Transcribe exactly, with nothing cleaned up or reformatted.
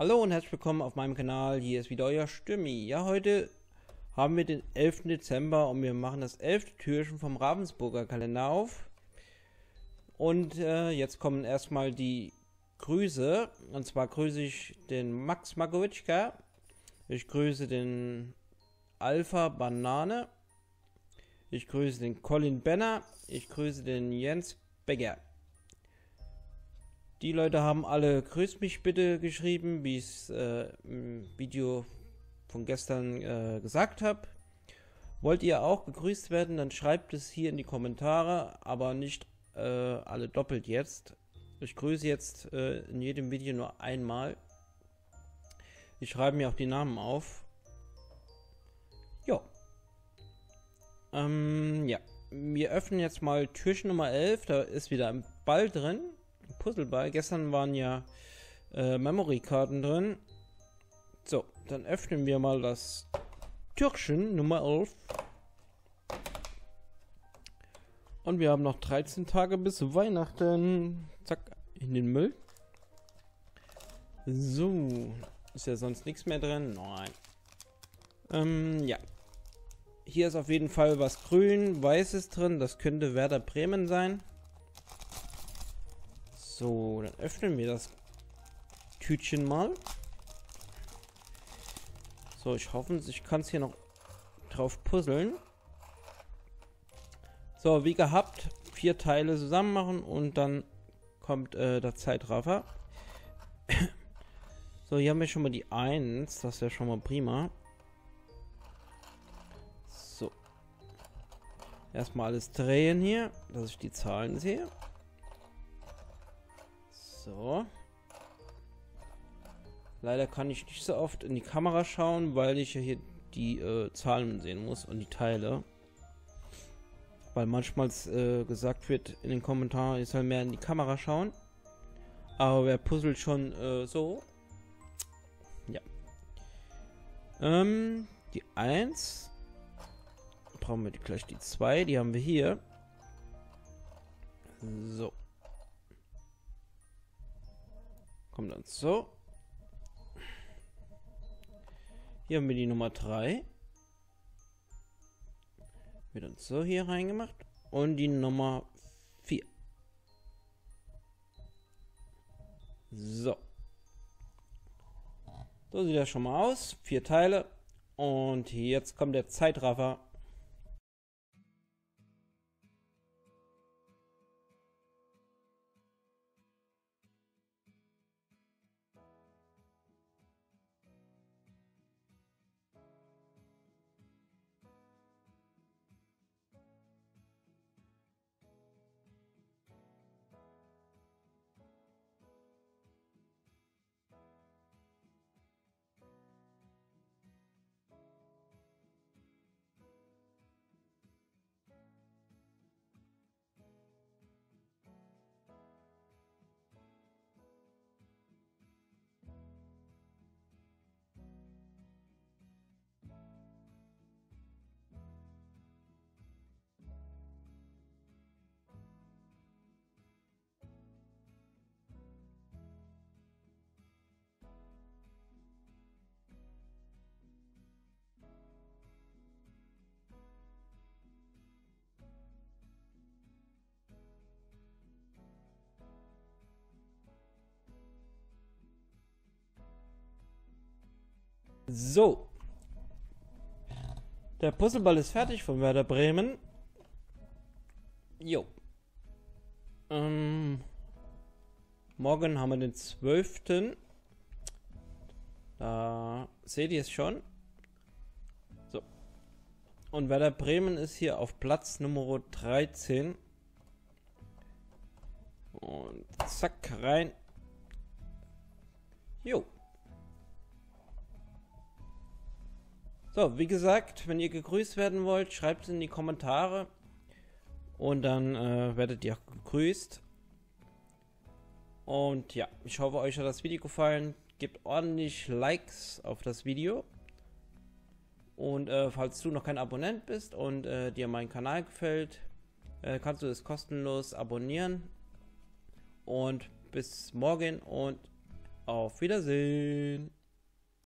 Hallo und herzlich willkommen auf meinem Kanal, hier ist wieder euer Stürmi. Ja, heute haben wir den elften Dezember und wir machen das elfte Türchen vom Ravensburger Kalender auf. Und äh, jetzt kommen erstmal die Grüße. Und zwar grüße ich den Max Magowitschka, ich grüße den Alpha Banane, ich grüße den Colin Benner, ich grüße den Jens Becker. Die Leute haben alle "Grüß mich bitte" geschrieben, wie ich es äh, im Video von gestern äh, gesagt habe. Wollt ihr auch gegrüßt werden, dann schreibt es hier in die Kommentare, aber nicht äh, alle doppelt jetzt. Ich grüße jetzt äh, in jedem Video nur einmal. Ich schreibe mir auch die Namen auf. Jo. Ähm, ja. Wir öffnen jetzt mal Türchen Nummer elf, da ist wieder ein Ball drin. Puzzleball. Gestern waren ja äh, Memory-Karten drin. So, dann öffnen wir mal das Türchen Nummer elf. Und wir haben noch dreizehn Tage bis Weihnachten. Zack, in den Müll. So, ist ja sonst nichts mehr drin. Nein. Ähm, ja. Hier ist auf jeden Fall was grün, weißes drin. Das könnte Werder Bremen sein. So, dann öffnen wir das Tütchen mal. So, ich hoffe, ich kann es hier noch drauf puzzeln. So, wie gehabt, vier Teile zusammen machen und dann kommt äh, der Zeitraffer. So, hier haben wir schon mal die eins, das wäre schon mal prima. So. Erstmal alles drehen hier, dass ich die Zahlen sehe. So. Leider kann ich nicht so oft in die Kamera schauen, weil ich ja hier die äh, Zahlen sehen muss und die Teile. Weil manchmal äh, gesagt wird in den Kommentaren, ich soll mehr in die Kamera schauen. Aber wer puzzelt schon äh, so? Ja. Ähm, die eins. Brauchen wir gleich die zwei, die haben wir hier. So. Kommt dann so. Hier haben wir die Nummer drei. Wird dann so hier reingemacht. Und die Nummer vier. So. So sieht das schon mal aus. Vier Teile. Und jetzt kommt der Zeitraffer. So, der Puzzleball ist fertig von Werder Bremen. Jo. Ähm, morgen haben wir den zwölften Da seht ihr es schon. So. Und Werder Bremen ist hier auf Platz Nummer dreizehn. Und zack, rein. Jo. So, wie gesagt, wenn ihr gegrüßt werden wollt, schreibt es in die Kommentare und dann äh, werdet ihr auch gegrüßt. Und ja, ich hoffe, euch hat das Video gefallen. Gebt ordentlich Likes auf das Video. Und äh, falls du noch kein Abonnent bist und äh, dir mein Kanal gefällt, äh, kannst du es kostenlos abonnieren. Und bis morgen und Auf Wiedersehen.